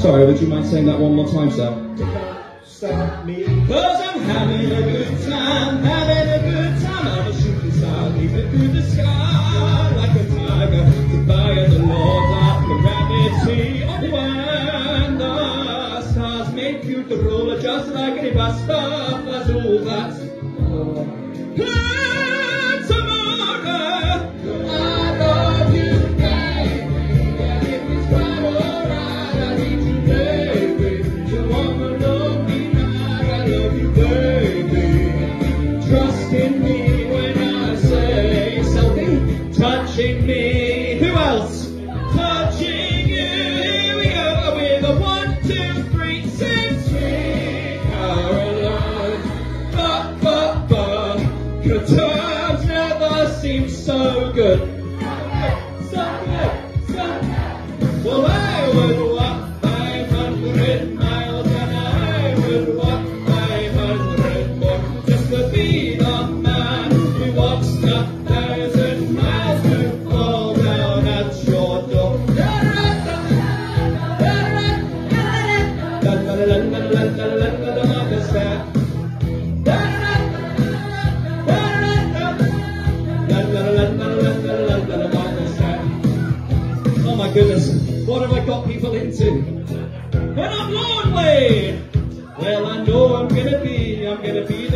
Sorry, would you mind saying that one more time, sir? Don't stop me, cause I'm having a good time, having a good time. I'm a shooting star, leaping through the sky like a tiger, the fire, the water, the gravity of the wind. The stars make you the roller just like any bus stop. That's all that's touching me. Who else? Touching you. Here we go with a 1, 2, 3, since we are alone. Ba ba ba. Good times never seem so good. So good. Well, I would walk 500 miles and I would walk 500 more just to be the man who walks the 1,000 miles. Oh my goodness, what have I got people into? And I'm lonely. Well, I know I'm gonna be